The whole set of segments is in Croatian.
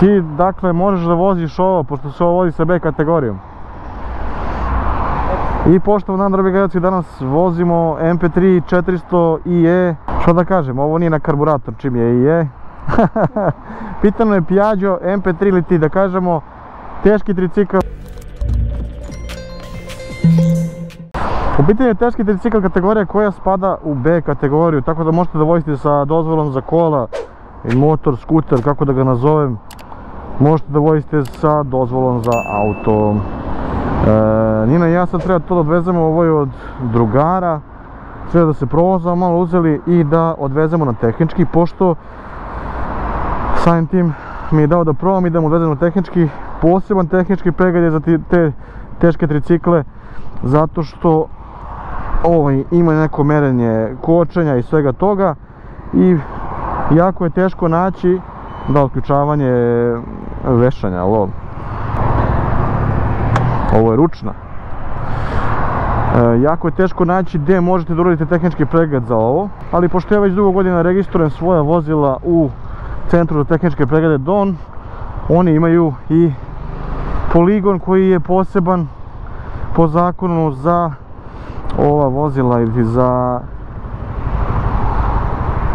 Ti dakle možeš da voziš ovo, pošto se ovo vozi sa B kategorijom. I poštovani dragi gledaoci, danas vozimo MP3 400ie. Što da kažem, ovo nije na karburator, čim je IE. Pitano je Piaggio MP3 ili ti, da kažemo teški tricikl. U pitanju je teški tricikl kategorija koja spada u B kategoriju, tako da možete da vozite sa dozvolom za kola i motor, skuter, kako da ga nazovem. Možete da vozite sa dozvolom za auto. Nina i ja sad treba to da odvezemo, ovo je od drugara, sve da se provozamo, malo uzeli i da odvezemo na tehnički, pošto samim tim mi je dao da probam i da mu odvezem na tehnički. Poseban tehnički pregled je za te teške tricikle, zato što ima neko merenje kočenja i svega toga i jako je teško naći da otključavanje vešanja. Ovo je ručna. Jako je teško naći gdje možete da uradite tehnički pregled za ovo, ali pošto ja već dugo godina registrujem svoja vozila u Centru za tehničke preglede DON, oni imaju i poligon koji je poseban po zakonu za ova vozila ili za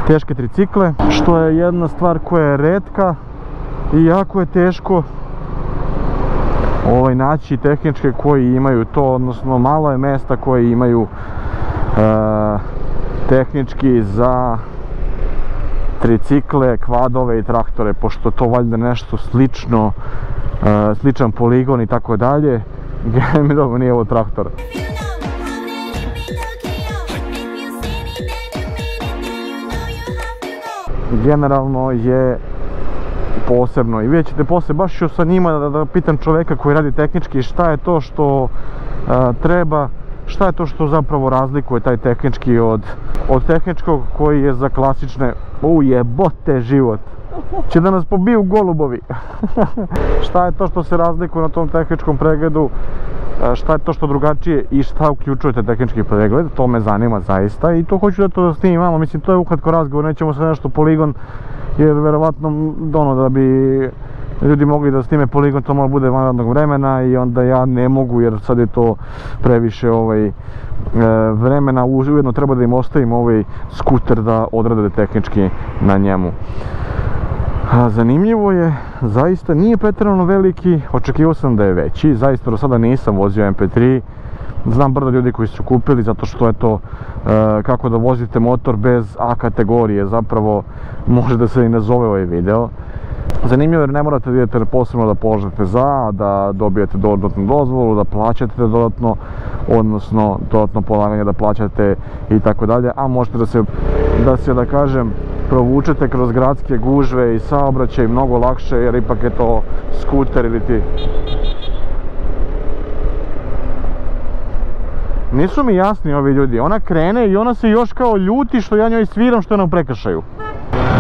teške tricikle, što je jedna stvar koja je retka i jako je teško naći tehničke koji imaju to, odnosno malo je mesta koji imaju tehnički za tricikle, kvadove i traktore, pošto to valjda nešto slično, sličan poligon i tako dalje. Dobro, nije ovo traktor. Generalno je posebno i vidjet ćete posle, baš ću sa njima da pitam čoveka koji radi tehnički šta je to što treba, šta je to što zapravo razlikuje taj tehnički od tehničkog koji je za klasične. Ujebote život, će da nas pobiju golubovi. Šta je to što se razlikuje na tom tehničkom pregledu, šta je to što drugačije i šta uključujete tehnički pregled, to me zanima zaista i to hoću da to snimamo. Mislim, to je ukratko razgovor, nećemo se nešto poligon, jer verovatno da bi ljudi mogli da snime poligon, to mora bude van radnog vremena i onda ja ne mogu, jer sad je to previše vremena, ujedno treba da im ostavim ovaj skuter da odrade tehnički na njemu. Zanimljivo je, zaista nije pretjerano veliki, očekivao sam da je veći, zaista do sada nisam vozio MP3, znam brdo ljudi koji su kupili zato što je to kako da vozite motor bez A kategorije, zapravo može da se i nazove ovaj video. Zanimljivo jer ne morate da idete posebno da položite za, da dobijete dodatnu dozvolu, da plaćate dodatno, odnosno dodatno polaganje da plaćate i tako dalje, a možete da kažem provučete kroz gradske gužve i saobraćaj mnogo lakše, jer ipak je to skuter ili ti. Nisu mi jasni ovi ljudi, ona krene i ona se još kao ljuti što ja njoj sviram što je nam prekršaju.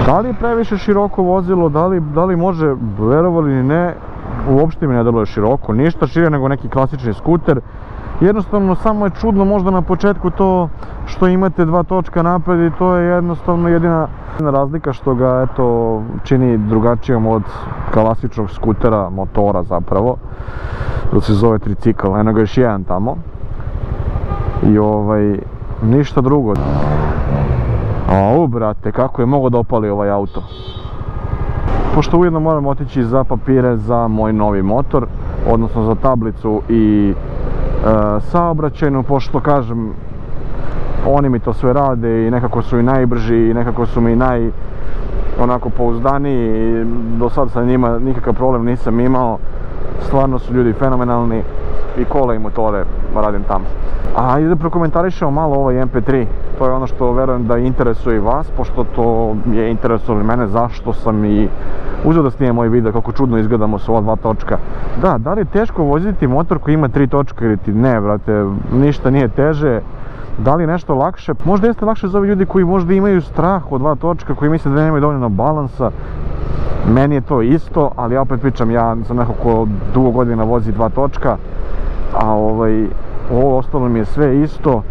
Da li je previše široko vozilo, da li može, verovali ili ne, uopšte mi ne deluje široko, ništa šire nego neki klasični skuter. Jednostavno, samo je čudno možda na početku to što imate dva točka napred i to je jednostavno jedina razlika što ga čini drugačijom od klasičnog skutera, motora zapravo, da se zove tricikl, eno ga još jedan tamo i ništa drugo. Au, brate, kako je mogao da opali ovaj auto. Pošto ujedno moram otići za papire za moj novi motor, odnosno za tablicu i saobraćajnu, pošto kažem oni mi to sve rade i nekako su i najbrži i nekako su mi onako pouzdaniji, do sad sa njima nikakav problem nisam imao, stvarno su ljudi fenomenalni i kola i motore radim tamo. Ajde da prokomentarišemo malo ovaj MP3, to je ono što verujem da interesuje i vas, pošto to je interesuje mene zašto sam i uzeo da snimam ovaj video, kako čudno izgledamo sa ova dva točka. Da li je teško voziti motor koji ima tri točke ili ti ne, brate, ništa nije teže, da li je nešto lakše, možda jeste lakše za ovi ljudi koji možda imaju strah od dva točka, koji misle da nemaju dovoljno balansa. Meni je to isto, ali ja opet pričam, ja sam neko ko dugo godina vozi dva točka, a ovo ostalo mi je sve isto.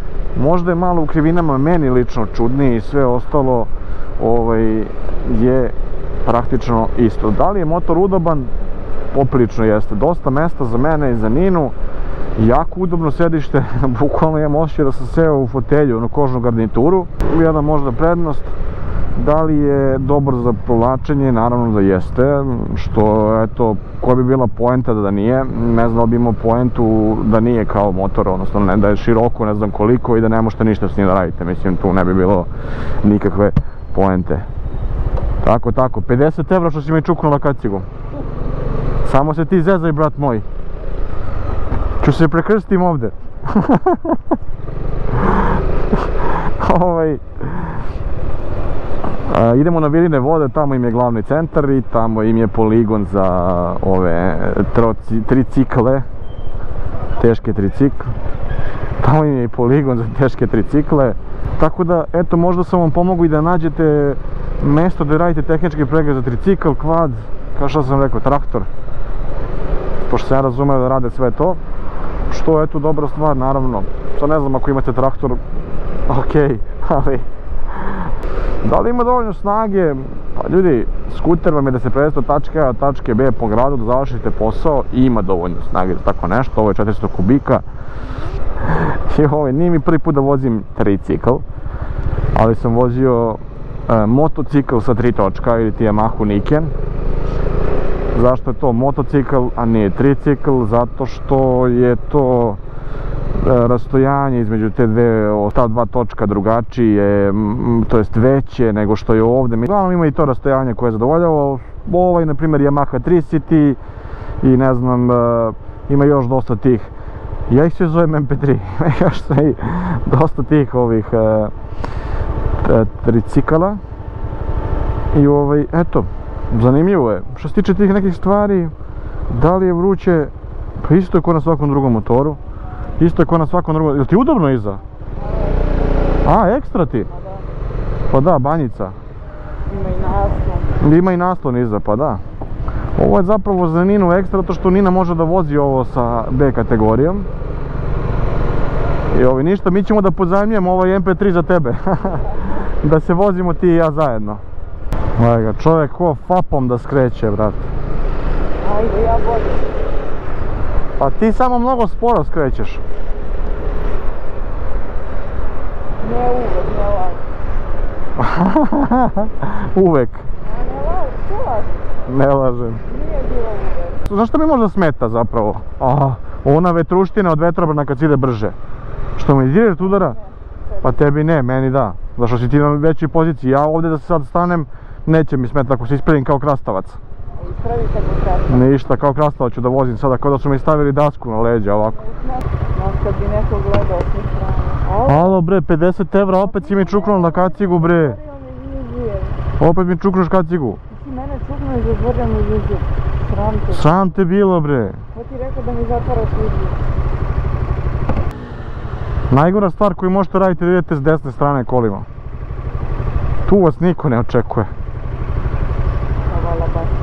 Možda je malo u krivinama meni lično čudnije i sve ostalo je praktično isto. Da li je motor udoban? Poprilično jeste. Dosta mesta za mene i za Ninu. Jako udobno sedište, bukvalno imam osjećaj da sam seo u fotelju na kožnu garnituru. Jedna možda prednost, da li je dobar za provlačenje? Naravno da jeste, što eto, koja bi bila poenta da nije, ne znam da bi imao poentu da nije kao motor, odnosno da je široko, ne znam koliko i da ne možete ništa s njim da radite, mislim tu ne bi bilo nikakve poente. Tako, tako, 50 evra što si mi čuknula kacigu. Samo se ti zezaj, brat moj. Ču se prekrstim ovde. Idemo na Virine vode, tamo im je glavni centar i tamo im je poligon za ove tricikle, teške tricikle. Tamo im je i poligon za teške tricikle. Tako da, eto, možda sam vam pomogao i da nađete mesto gde radite tehnički pregled za tricikl, kvad, kao što sam rekao, traktor. Pošto se ja razumeo da rade sve to, što je tu dobra stvar, naravno. Sad ne znam ako imate traktor, okej, ali... Da li ima dovoljno snage? Pa ljudi, skuter vam je da se prevezete od tačke A do tačke B po gradu, da završite posao i ima dovoljno snage za tako nešto. Ovo je 400 kubika. Nije mi prvi put da vozim tricikl, ali sam vozio motocikl sa 3 točka ili ti Yamahu Niken. Zašto je to motocikl, a nije tricikl? Zato što je to rastojanje između ta 2 točka drugačije, to jest veće nego što je ovde. Uglavnom ima i to rastojanje koje je zadovoljavao. Ovaj, na primjer, Yamaha TriCity i ne znam, ima još dosta tih. Ja ih se zovem MP3, ima još sve i dosta tih ovih tricikala. I eto, zanimljivo je. Što se tiče tih nekih stvari, da li je vruće, pa isto je kao na svakom drugom motoru. Isto je kao na svakom drugom... Jel ti udobno iza? A, ekstra ti? Pa da, banjica. Ima i naslon. Ima i naslon iza, pa da. Ovo je zapravo za Ninu ekstra, zato što Nina može da vozi ovo sa B kategorijom. I ništa, mi ćemo da pozajmljujemo ovaj MP3 za tebe. Da se vozimo ti i ja zajedno. Gledaj ga, čovjek ko fapom da skreće, brate. Ajde, ja bolje. Pa ti samo mnogo sporo skrećeš. Ne uvek, ne lažem. Uvek? Ne lažem. Nije bilo uvek. Znaš što mi možda smeta zapravo? Ona vetruština od vetrobrana kad ide brže. Što mi direkt udara? Pa tebi ne, meni da. Zašto si ti na većoj poziciji? Ja ovdje da se sad stanem, neće mi smeta ako se ispravim kao krastavac. Ništa, kao krastava ću da vozim sada, kao da su mi stavili dasku na leđa, ovako. Kad bi neko gledao s njih strane. Alo bre, 50 evra, opet si mi čuknula na kacigu bre. Opet mi čuknuš kacigu. Ti mene čuknula i zatvorio mi viziju. Sram te. Sram te bilo bre. Ko ti rekao da mi zatvaraš viziju? Najgora stvar koju možete raditi da idete s desne strane kolima. Tu vas niko ne očekuje.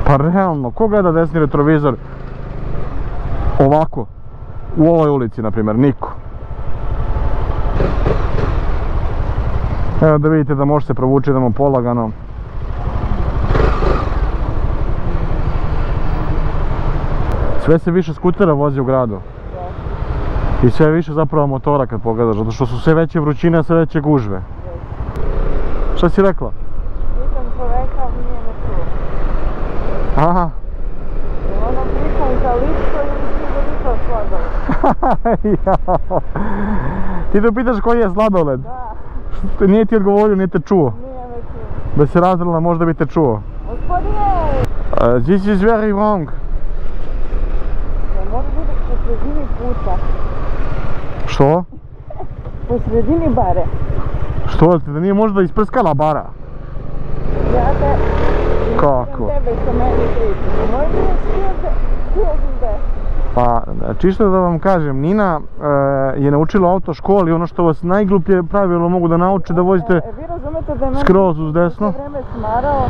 Pa realno, ko gleda desni retrovizor ovako, u ovoj ulici, na primjer, niko. Evo da vidite da može se provući, idemo polagano. Sve se više skutera vozi u gradu. I sve više zapravo motora kad pogledaš, zato što su sve veće vrućine, sve veće gužve. Šta si rekla? Aha. Ono prikon za ličko i ti da ličko sladoled. Ti da pitaš koji je sladoled? Da. Nije ti odgovorio, nije te čuo. Nije me čuo. Da se razrela, možda bi te čuo. Gospodine! This is very wrong. Može biti po sredini puta. Što? Po sredini bare. Što? Da nije možda isprskala bara? Ja te... Kako? Pa, čisto da vam kažem, Nina je naučila u autoškoli ono što vas najgluplje pravilno mogu da nauče, da vozite skroz uz desno. Sve vreme smarao,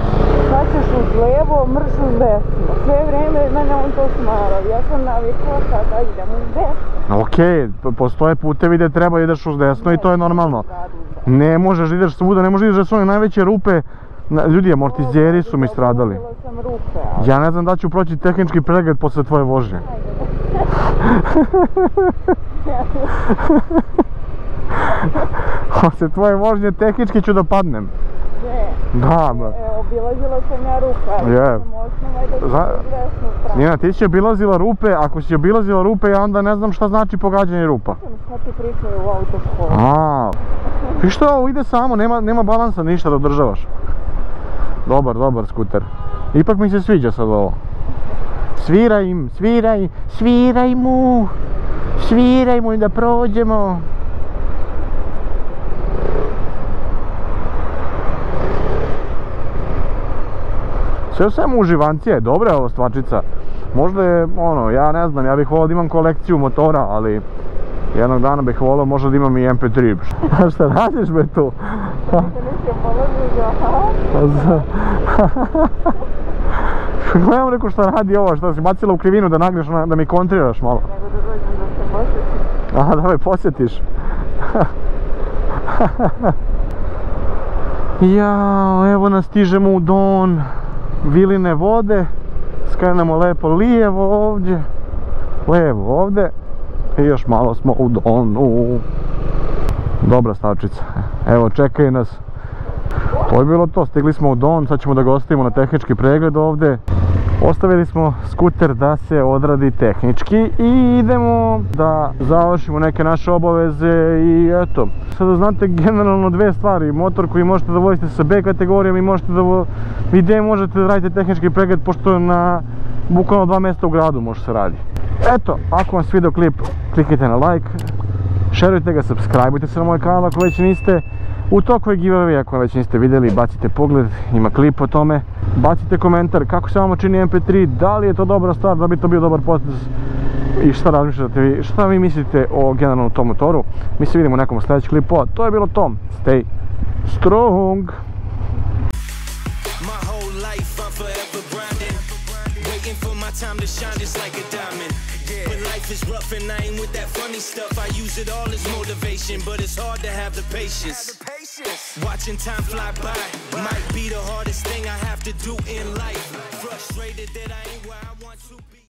sad ćeš uz levo, mrš uz desno. Sve vreme mene on to smarao, ja sam navikla sada idem uz desno. Okej, postoje putevi gde treba ideš uz desno i to je normalno. Ne možeš da ideš svuda, ne možeš da ideš s one najveće rupe Ljudi, amortizeri su mi stradali. Ja ne znam da ću proći tehnički pregled posle tvoje vožnje. Posle tvoje vožnje tehnički ću da padnem. Da, ba. Obilazila sam ja rupe. Je. Nina, ti si obilazila rupe, ako si obilazila rupe, ja onda ne znam šta znači pogađanje rupa. Šta ti pričaju u autoškolu? Aaa. I što ovo ide samo, nema balansa ništa da održavaš. Dobar skuter. Ipak mi se sviđa sad ovo. Sviraj mu i da prođemo. Sve samo uživancija je, dobra je ova stvačica. Možda je, ono, ja ne znam, ja bih volao da imam kolekciju motora, ali jednog dana bih volao možda da imam i MP3. Šta radiš me tu? Da mi se nisam položio, aha? Gledam, rekao, šta radi ovo, šta si bacila u krivinu da nagneš, da mi kontriraš malo. Nego da dođem da se posjetiš. Aha, da me posjetiš. Jao, evo nas stižemo u Don. Viline vode, skrenemo lepo lijevo ovdje, levo ovdje i još malo smo u Donu. Dobra stavčica, evo čekaj nas. To je bilo to, stigli smo u Don, sad ćemo da gostimo na tehnički pregled ovdje. Ostavili smo skuter da se odradi tehnički i idemo da završimo neke naše obaveze i eto. Sada znate generalno dve stvari, motor koji možete da vozite sa B kategorijom i možete da gdje možete da radite tehnički pregled, pošto na bukvalno 2 mjesta u gradu može se radi. Eto, ako vam se video klip, kliknite na like, šerujte ga, subscribeujte se na moj kanal ako već niste. U toku je giveaway, ako već niste vidjeli, bacite pogled, ima klip o tome. Bacite komentar kako se vama čini MP3, da li je to dobra stvar, da bi to bio dobar potez i šta razmišljate vi, šta vi mislite o generalnom tom motoru. Mi se vidimo u nekom sljedećem klipu, a to je bilo to. Stay strong! Time to shine just like a diamond, yeah. But life is rough and I ain't with that funny stuff. I use it all as motivation, but it's hard to have the patience, Watching time fly by, might be the hardest thing I have to do in life. Frustrated that I ain't where I want to.